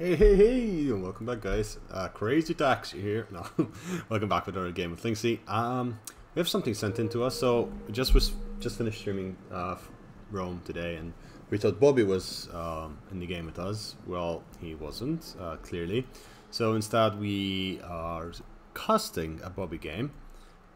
Hey, hey, hey, and welcome back, guys. Crazy Tax here. No, welcome back with another game with Linkski. We have something sent in to us. So we just finished streaming Rome today, and we thought Bobby was in the game with us. Well, he wasn't, clearly. So instead, we are casting a Bobby game,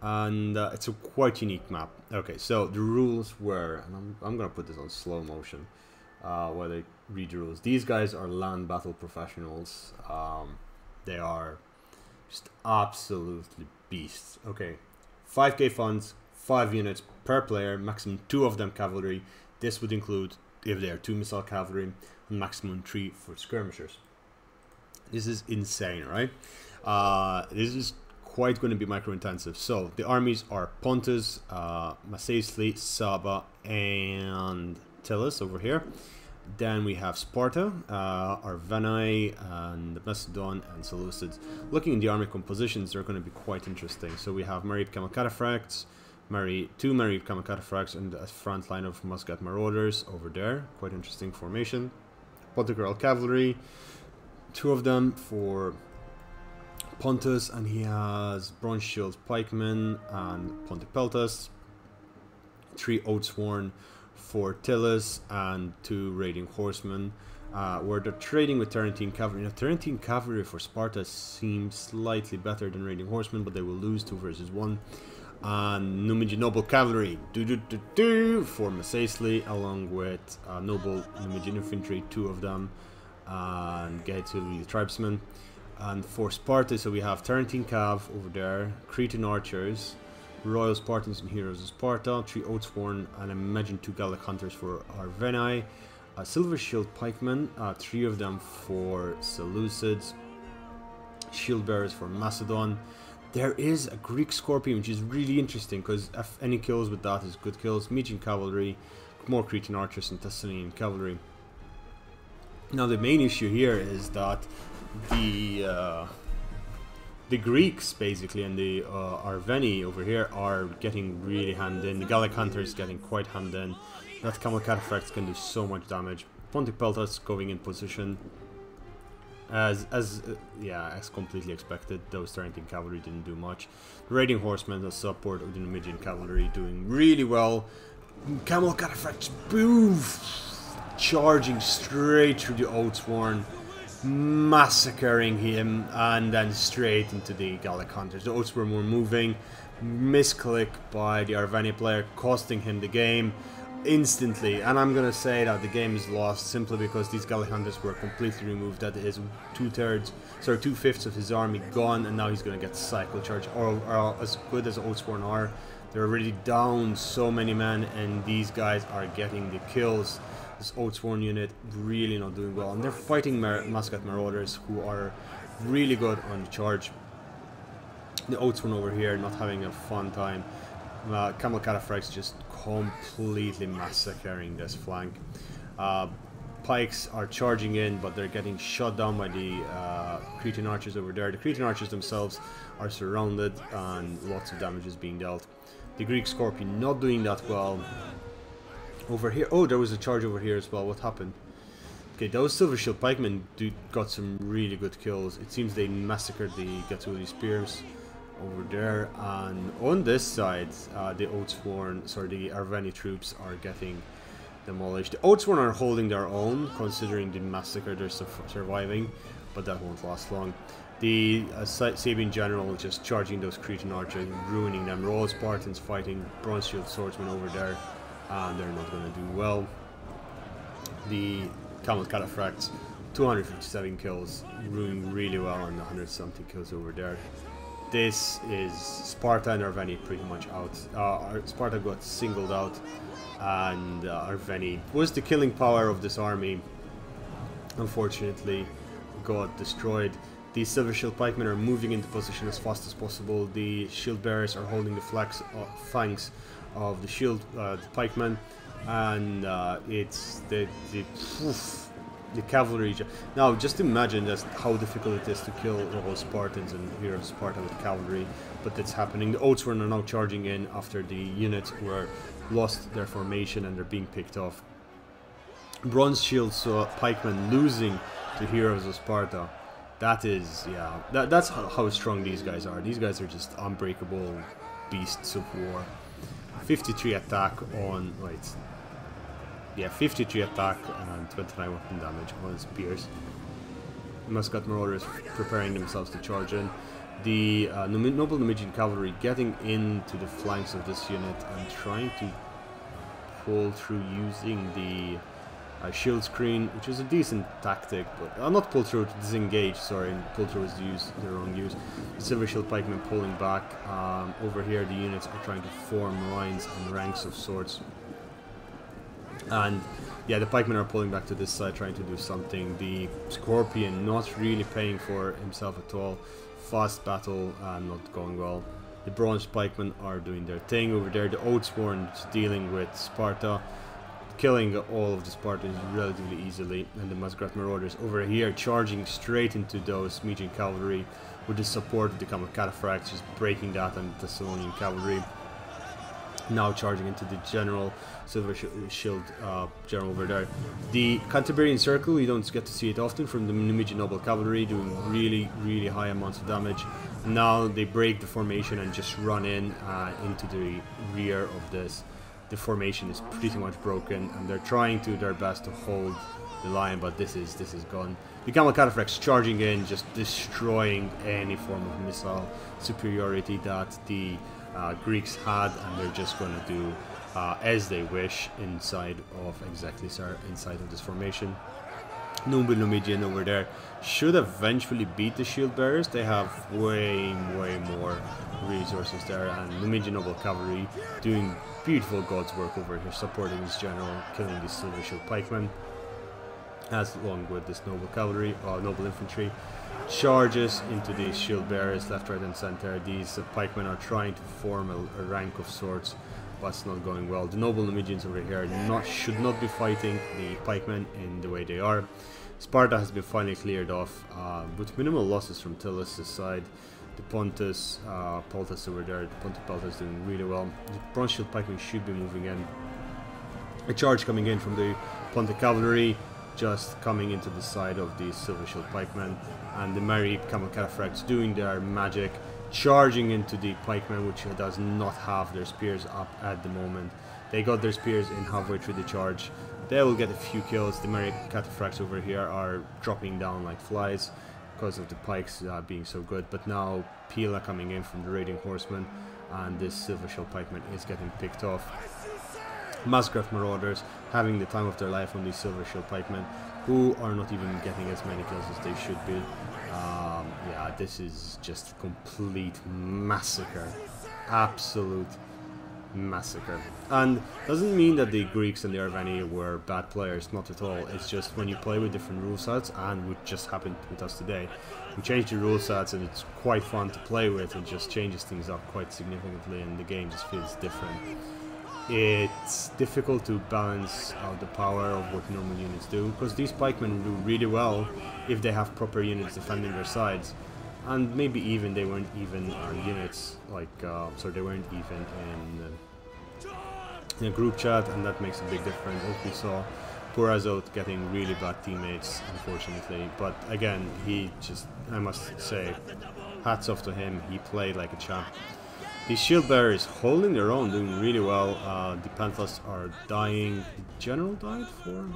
and it's a quite unique map. Okay, so the rules were, and I'm gonna put this on slow motion. Where they read the rules. These guys are land battle professionals. They are just absolutely beasts. Okay, 5k funds, 5 units per player, maximum 2 of them cavalry. This would include, if they are 2 missile cavalry, maximum 3 for skirmishers. This is insane, right? This is quite going to be micro intensive. So the armies are Pontus, Messesley, Saba, and Tellus over here. Then we have Sparta, Arverni, and the Macedon and Seleucids. Looking at the army compositions, they're going to be quite interesting. So we have Married Camel Cataphracts, two Married Camel Cataphracts, and a front line of Muscat Marauders over there. Quite interesting formation. Pontegrell Cavalry, 2 of them for Pontus, and he has Bronze Shield Pikemen and Pontic Peltas, 3 Oathsworn for Tellus, and 2 Raiding Horsemen, where they're trading with Tarantine Cavalry. Now, Tarantine Cavalry for Sparta seems slightly better than Raiding Horsemen, but they will lose 2 versus 1. And Numidian Noble Cavalry for Messesley, along with Noble Numidian Infantry, 2 of them, and Gatuli Tribesmen. And for Sparta, so we have Tarantine Cav over there, Cretan Archers, Royal Spartans and Heroes of Sparta, 3 Oathsworn, and I imagine 2 Gallic Hunters for Arverni, Silver Shield Pikemen, 3 of them for Seleucids, Shield bearers for Macedon. There is a Greek scorpion, which is really interesting, because any kills with that is good kills. Median Cavalry, more Cretan Archers, and Thessalian Cavalry. Now the main issue here is that the Greeks, basically, and the Arverni over here are getting really hammed in. The Gallic Hunters getting quite hammed in. That Camel Cataphracts can do so much damage. Pontic Peltas going in position. As completely expected, those Tarentine Cavalry didn't do much. The Raiding Horsemen, the support of the Numidian Cavalry, doing really well. Camel Cataphracts, boom! Charging straight through the Oathsworn, massacring him, and then straight into the Gallic Hunters. The Oathsworn were moving, misclick by the Arverni player, costing him the game instantly. And I'm gonna say that the game is lost simply because these Gallic Hunters were completely removed. That is 2/5 of his army gone, and now he's gonna get cycle charge. Or as good as Oathsworn are, they're already down so many men, and these guys are getting the kills. This Oathsworn unit really not doing well, and they're fighting Muscat Marauders, who are really good on the charge. The Oathsworn over here not having a fun time. Camel Cataphracts just completely massacring this flank. Pikes are charging in, but they're getting shot down by the Cretan Archers over there. The Cretan Archers themselves are surrounded, and lots of damage is being dealt. The Greek Scorpion not doing that well. Over here, oh, there was a charge over here as well. What happened? Okay, those Silver Shield Pikemen got some really good kills. It seems they massacred the Gatuli Spears over there, and on this side, the Oathsworn, sorry, the Arverni troops are getting demolished. The Oathsworn are holding their own, considering the massacre they're surviving, but that won't last long. The Sabian General just charging those Cretan Archers, ruining them. Royal Spartans fighting Bronze Shield Swordsmen over there, and they're not going to do well. The Camel Cataphracts, 257 kills, doing really well, and 100-something kills over there. This is Sparta and Arverni pretty much out. Sparta got singled out, and Arverni was the killing power of this army. Unfortunately, got destroyed. The Silver Shield Pikemen are moving into position as fast as possible. The Shield bearers are holding the flanks of the Shield Pikemen, and it's the cavalry. Now just imagine just how difficult it is to kill all Spartans and Heroes of Sparta with cavalry, but that's happening. The Oathsworn are now charging in after the units were lost their formation, and they're being picked off. Bronze Shield Pikemen losing the Heroes of Sparta. That is, yeah, that's how strong these guys are. These guys are just unbreakable beasts of war. 53 attack on, right, yeah, 53 attack and 29 weapon damage on his spears. Muscat Marauders preparing themselves to charge in. The noble Numidian cavalry getting into the flanks of this unit and trying to pull through using the shield screen, which is a decent tactic, but not pull through, to disengage, sorry, pull through is the wrong use. The Silver Shield Pikemen pulling back. Over here the units are trying to form lines and ranks of sorts. And yeah, the pikemen are pulling back to this side, trying to do something. The scorpion not really paying for himself at all. Fast battle, not going well. The bronze pikemen are doing their thing over there. The Oathsworn dealing with Sparta, killing all of the Spartans relatively easily. And the Muscat Marauders over here charging straight into those Median cavalry with the support of the Camel Cataphracts, just breaking that, and the Thessalian cavalry. Now charging into the general, Silver Shield General over there. The Canterbury Circle, you don't get to see it often, from the Numidian noble cavalry, doing really high amounts of damage. Now they break the formation and just run in into the rear of this. The formation is pretty much broken, and they're trying to do their best to hold the line, but this is gone. The Camel Cataphracts charging in, just destroying any form of missile superiority that the Greeks had, and they're just going to do as they wish inside of this formation. Numidian over there should eventually beat the shield bearers. They have way more resources there, and Numidian noble cavalry doing beautiful God's work over here, supporting his general, killing these Silver Shield pikemen, as along with this noble cavalry, noble infantry. Charges into these shield bearers left, right and center. These pikemen are trying to form a rank of sorts, but it's not going well. The noble Numidians over here should not be fighting the pikemen in the way they are. Sparta has been finally cleared off with minimal losses from Tillus' side. The Pontus Peltas over there, the Pontic Peltas doing really well. The Bronze Shield pikemen should be moving in. A charge coming in from the Pontic cavalry, just coming into the side of the Silver Shield pikemen, and the Married Camel Cataphracts doing their magic, charging into the pikemen, which does not have their spears up at the moment. They got their spears in halfway through the charge. They will get a few kills. The Married Cataphracts over here are dropping down like flies because of the pikes being so good, but now Pila coming in from the Raiding Horsemen, and this Silver Shield pikeman is getting picked off. Muscat Marauders having the time of their life on these Silver Shield pikemen, who are not even getting as many kills as they should be. Yeah, this is just complete massacre, absolute massacre. And doesn't mean that the Greeks and the Arverni were bad players, not at all. It's just when you play with different rule sets, and what just happened with us today, we changed the rule sets and it's quite fun to play with. It just changes things up quite significantly and the game just feels different. It's difficult to balance out the power of what normal units do, because these pikemen do really well if they have proper units defending their sides, and maybe even they weren't even units, like so they weren't even in a group chat, and that makes a big difference. As we saw, poor Azot getting really bad teammates, unfortunately, but again, he just, I must say, hats off to him, he played like a champ. The shield bearer is holding their own, doing really well. The Panthers are dying. The general died for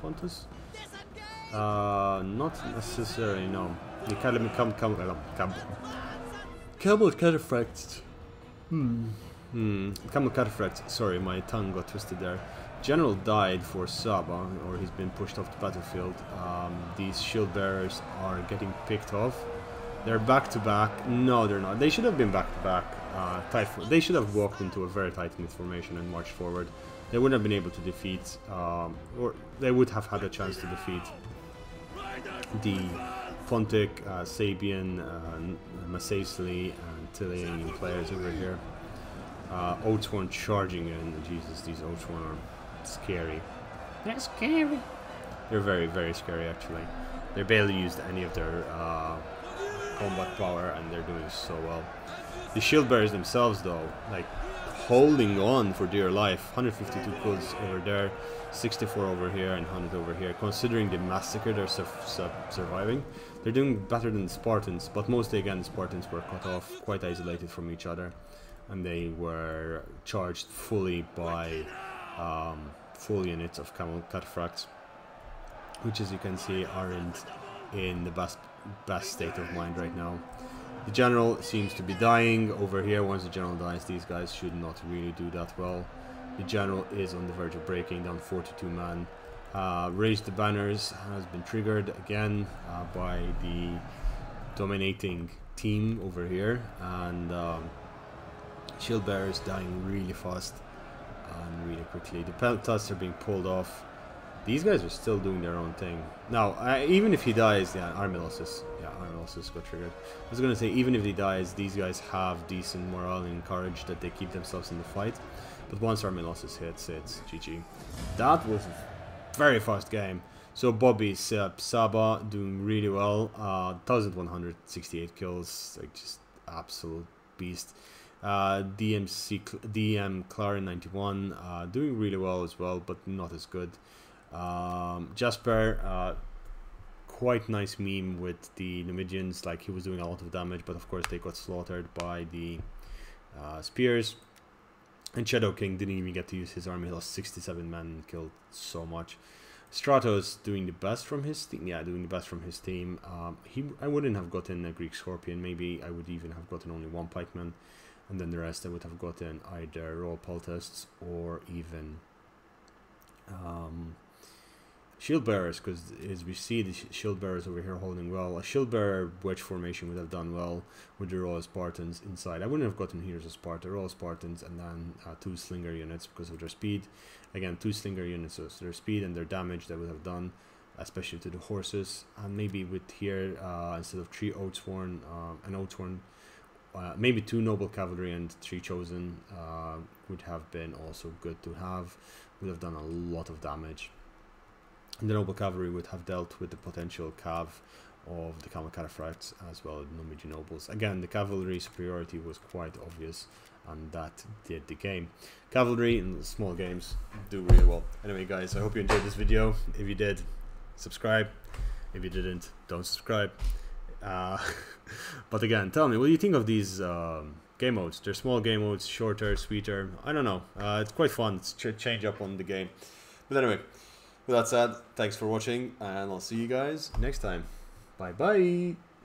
Pontus? Not necessarily, no. The Academy Camel Cataphracts. Camel Cataphracts, sorry, my tongue got twisted there. General died for Saba, or he's been pushed off the battlefield. These shield bearers are getting picked off. They're back to back. No, they're not. They should have been back to back. They should have walked into a very tight knit formation and marched forward. They wouldn't have been able to defeat, or they would have had a chance to defeat the Pontic, Sabian, Messesley, and Tillanian players over here. Oathsworn charging in. Jesus, these Oathsworn are scary. They're scary. They're very scary, actually. They barely used any of their combat power, and they're doing so well. The shield bearers themselves, though, like holding on for dear life. 152 Kurds over there, 64 over here, and 100 over here. Considering the massacre they're surviving, they're doing better than Spartans, but mostly again Spartans were cut off, quite isolated from each other, and they were charged fully by full units of Camel Cataphracts, which as you can see aren't in the best state of mind right now. The general seems to be dying over here. Once the general dies, these guys should not really do that well. The general is on the verge of breaking down, 42 men. Raised the banners has been triggered again by the dominating team over here, and shield bearers dying really fast and really quickly. The peltas are being pulled off. These guys are still doing their own thing. Now, even if he dies, yeah, Armelosis got triggered. I was going to say, even if he dies, these guys have decent morale and courage that they keep themselves in the fight. But once Armelosis hits, it's GG. That was a very fast game. So Bobby's Saba doing really well. 1,168 kills, like just absolute beast. DM Clara 91 doing really well as well, but not as good. Jasper, quite nice meme with the Numidians, like he was doing a lot of damage, but of course they got slaughtered by the spears. And Shadow King didn't even get to use his army, he lost 67 men and killed so much. Stratos doing the best from his team, I wouldn't have gotten a Greek scorpion, maybe I would even have gotten only one pikeman, and then the rest I would have gotten either Royal Peltasts or even shield bearers, because as we see the shield bearers over here holding well. A shield bearer wedge formation would have done well with the Royal Spartans inside. I wouldn't have gotten Heroes of Sparta, Royal Spartans, and then two slinger units because of their speed. Again, two slinger units, so their speed and their damage they would have done, especially to the horses. And maybe with here, instead of three Oathsworn, maybe two noble cavalry and three chosen would have been also good to have. Would have done a lot of damage. And the noble cavalry would have dealt with the potential cav of the Camel Cataphracts as well as Numidian nobles. Again, the cavalry superiority was quite obvious, and that did the game. Cavalry in small games do really well. Anyway, guys, I hope you enjoyed this video. If you did, subscribe. If you didn't, don't subscribe. But again, tell me, what do you think of these game modes? They're small game modes, shorter, sweeter. I don't know. It's quite fun. It's a change up on the game. But anyway, with that said, thanks for watching, and I'll see you guys next time. Bye bye.